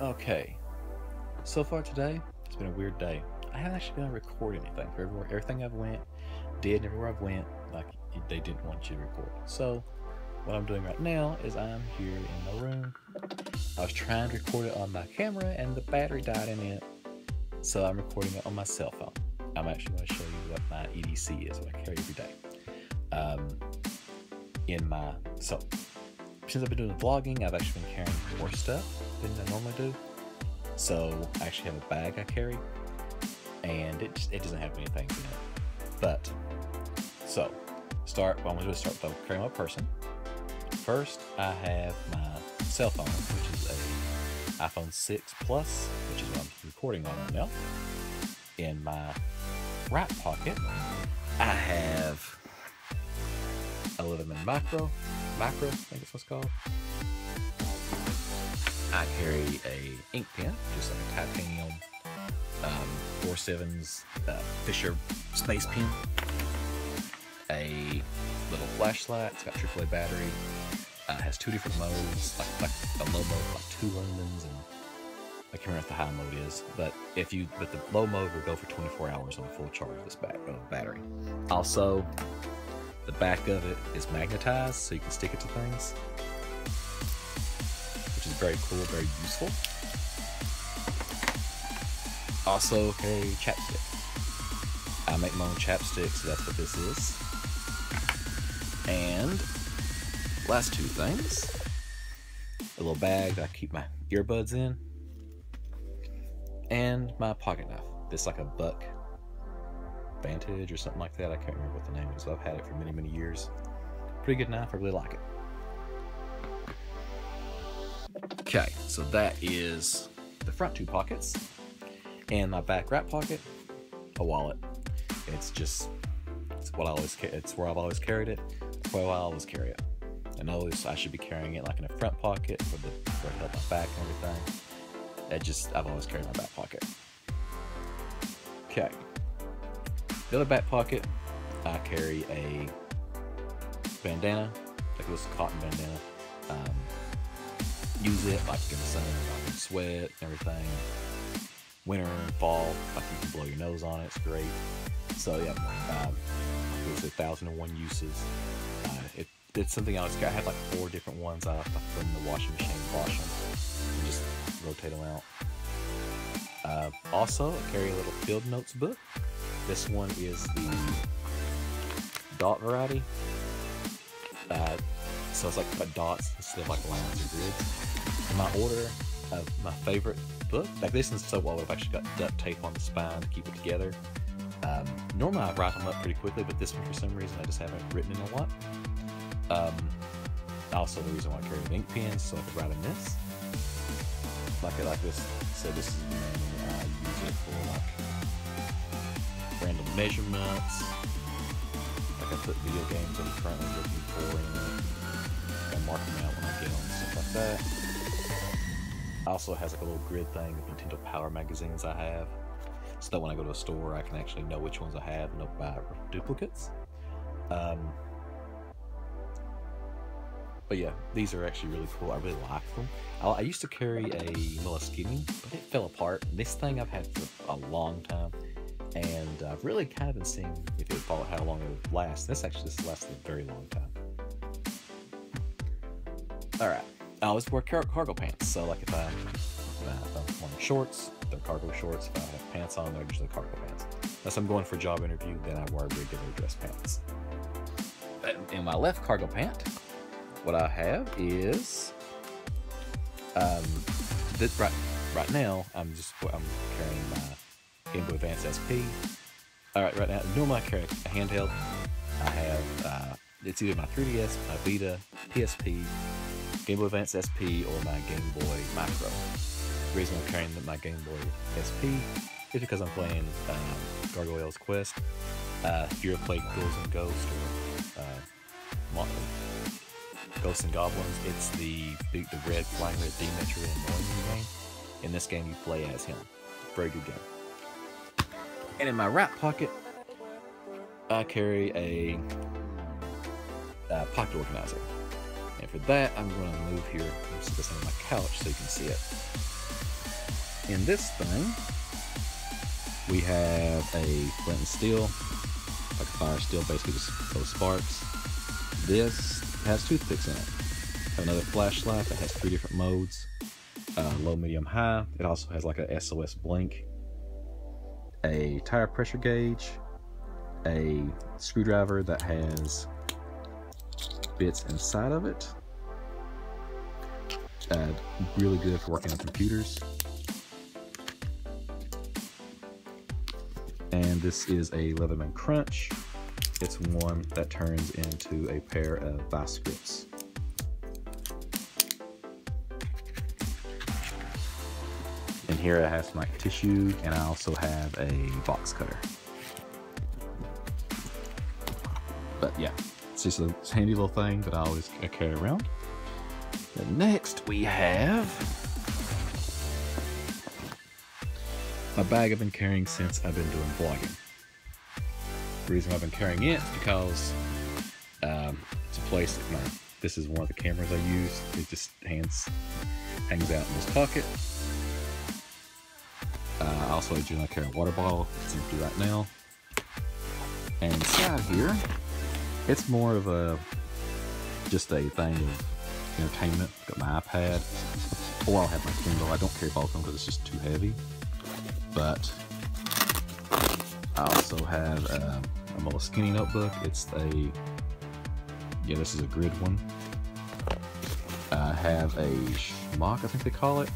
Okay, so far today, it's been a weird day. I haven't actually been able to record anything. For everything I've went, like, they didn't want you to record. So what I'm doing right now is I'm here in my room. I was trying to record it on my camera and the battery died in it, so I'm recording it on my cell phone. I'm actually going to show you what my EDC is, what I carry every day in my cell. Since I've been doing vlogging, I've actually been carrying more stuff than I normally do. So I actually have a bag I carry, and it doesn't have anything in it. But so I'm going to start by carrying my person. First, I have my cell phone, which is a iPhone 6 Plus, which is what I'm recording on right now. In my right pocket, I have a Leatherman Micro, I think it's what's called. I carry a ink pen, just like a titanium 4/7 Fisher space pen. A little flashlight. It's got a AAA battery. It has two different modes, like a low mode, like two lumens, and I can't remember what the high mode is. But but the low mode will go for 24 hours on a full charge of this battery. Also, the back of it is magnetized, so you can stick it to things, which is very cool, very useful. Also, a chapstick. I make my own chapstick, so that's what this is. And last two things, a little bag that I keep my earbuds in, and my pocket knife. This is like a Buck Vantage or something like that. I can't remember what the name is. I've had it for many, many years. Pretty good knife. I really like it. Okay, so that is the front two pockets. And my back right pocket, a wallet. It's what I always carry. It's where I've always carried it. It's where I always carry it. And I should be carrying it like in a front pocket for help my back and everything. I've always carried my back pocket. Okay. The other back pocket, I carry a bandana, like this cotton bandana. Use it like in the sun, like sweat, everything. Winter and fall, like you can blow your nose on it. It's great. So yeah, there's 1,001 uses. It's something I always carry. I have like 4 different ones. I put in the washing machine, wash them, and just rotate them out. Also, I carry a little Field Notes book. This one is the dot variety, so it's like dots instead of like lines or grids. My order of my favorite book, like this one's so well, I've actually got duct tape on the spine to keep it together. Normally I write them up pretty quickly, but this one for some reason I just haven't written in a lot. Also the reason why I carry an ink pen, so I could write in this. Like this, so this is the name I use it for, like, random measurements, like I put video games that I'm currently looking for in it, and mark them out when I get them, stuff like that. Also has like a little grid thing of Nintendo Power magazines I have, so that when I go to a store I can actually know which ones I have and don't buy duplicates. But yeah, these are actually really cool. I really like them. I used to carry a Moleskine, but it fell apart. This thing I've had for a long time, and I've really kind of been seeing if it would follow how long it would last. This lasted a very long time. Alright, I always wear cargo pants, so like if I'm wearing shorts, they're cargo shorts. If I have pants on, they're usually cargo pants. Unless I'm going for a job interview, then I wear regular dress pants. In my left cargo pant, what I have is this right now I'm carrying my Game Boy Advance SP. Alright, right now, normally I carry a handheld. I have, it's either my 3DS, my Vita, PSP, Game Boy Advance SP, or my Game Boy Micro. The reason I'm carrying my Game Boy SP is because I'm playing Gargoyle's Quest. If you ever played Ghouls and Ghosts or Ghosts and Goblins, it's the red flying red demon that's really annoying in the game. In this game, you play as him. Very good game. And in my right pocket, I carry a pocket organizer. And for that, I'm going to move here and sit this on my couch so you can see it. in this thing, we have a flint and steel, like a fire steel, basically just those sparks. This has toothpicks in it. Have another flashlight that has three different modes, low, medium, high. It also has like a SOS blink, a tire pressure gauge, a screwdriver that has bits inside of it. Really good for working on computers. And this is a Leatherman Crunch. It's one that turns into a pair of vice grips. And here I have some like tissue, and I also have a box cutter. But yeah, it's just a handy little thing that I always carry around. And next we have a bag I've been carrying since I've been doing vlogging. The reason I've been carrying it is because it's a place that this is one of the cameras I use. It just hangs out in this pocket. I also generally carry a water bottle. It's empty right now. And inside here, it's more of just a thing of entertainment. Got my iPad, or I'll have my Kindle. I don't carry both of them because it's just too heavy. But I also have a Moleskine notebook. This is a grid one. I have a schmock, I think they call it.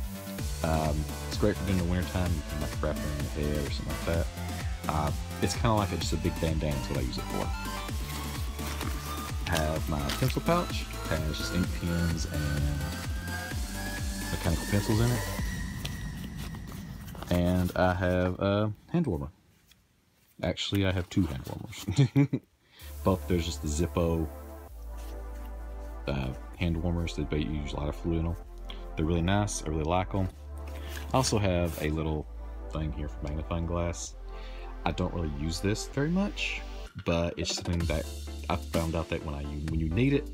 It's great for doing the wintertime. You can like wrap it in your hair or something like that. It's kind of like just a big bandana is what I use it for. I have my pencil pouch. It has just ink pens and mechanical pencils in it. And I have a hand warmer. Actually, I have two hand warmers. Both, there's just the Zippo hand warmers that you use a lot of fluid in them. They're really nice. I really like them. I also have a little thing here for magnifying glass. I don't really use this very much, but it's something that I found out that when you need it,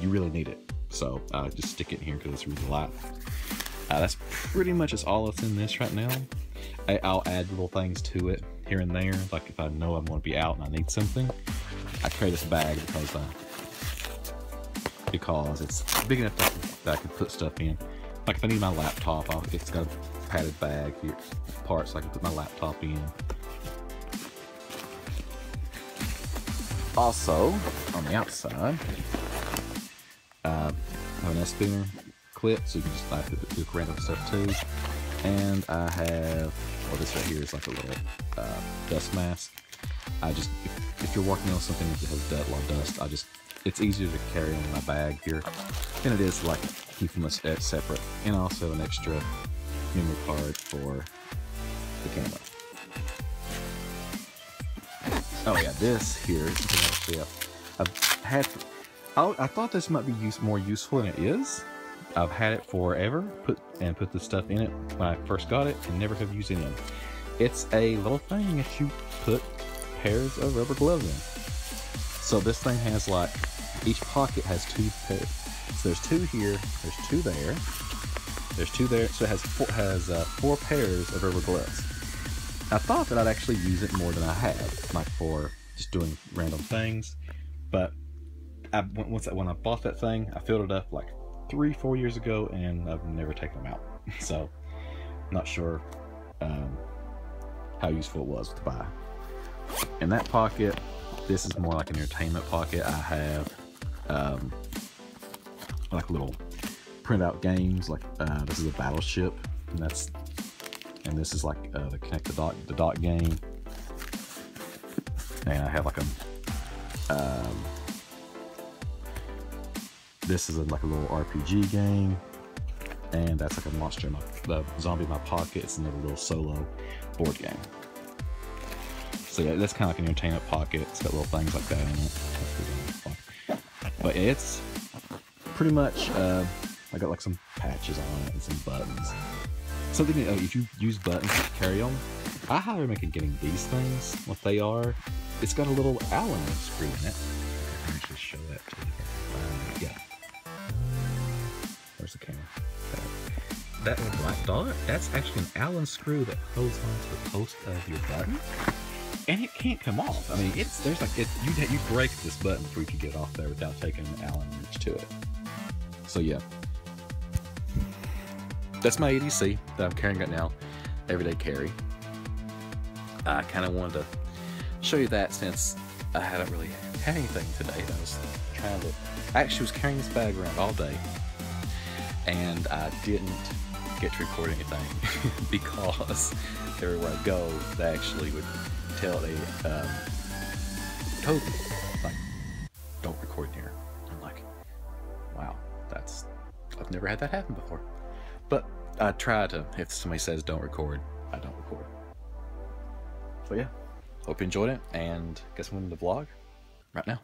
you really need it. So I just stick it in here because it's really light. That's pretty much all that's in this right now. I'll add little things to it here and there. Like if I know I'm going to be out and I need something, I carry this bag because it's big enough that I can put stuff in. Like if I need my laptop, it's got a padded bag here, part so I can put my laptop in. Also, on the outside, I have an S-spinner clip, so you can just do random stuff too. And I have, well, this right here is like a little dust mask. If you're working on something that has a lot of dust, it's easier to carry in my bag here than it is like keeping them separate. And also an extra memory card for the camera. Oh yeah, this here is actually I thought this might be more useful than it is. I've had it forever, put the stuff in it when I first got it, and never have used it. It's a little thing that you put pairs of rubber gloves in. So this thing has each pocket has two pairs. So there's two here, there's two there, there's two there. So it has four pairs of rubber gloves. I thought that I'd actually use it more than I have, like for just doing random things, but when I bought that thing, I filled it up like 3-4 years ago, and I've never taken them out. So, not sure how useful it was to buy. In that pocket, this is more like an entertainment pocket. I have like little printout games. Like this is a battleship, and this is like the connect the dot game, and I have like a this is like a little RPG game, and that's like a monster in the zombie in my pocket. It's another little solo board game. So yeah, that's kind of like an entertainment pocket. It's got little things like that in it. But yeah, it's pretty much I got like some patches on it and some buttons. Something that if you use buttons to carry them, I highly recommend getting these things. What they are, it's got a little Allen screw in it. Let me just show that to you. Yeah. Where's the camera? that little black dot, that's actually an Allen screw that holds onto the post of your button, and it can't come off. I mean, it's there's like it, you break this button before you can get it off there without taking an Allen wrench to it. So yeah, that's my EDC that I'm carrying right now, everyday carry. I kind of wanted to show you that since I haven't really had anything today. I was trying to. I actually was carrying this bag around all day, and I didn't get to record anything because everywhere I go, they actually would tell me, told me, like, don't record near. I'm like, wow, that's I've never had that happen before. But I try to. If somebody says don't record, I don't record. So yeah, hope you enjoyed it, and guess I'm in the vlog right now.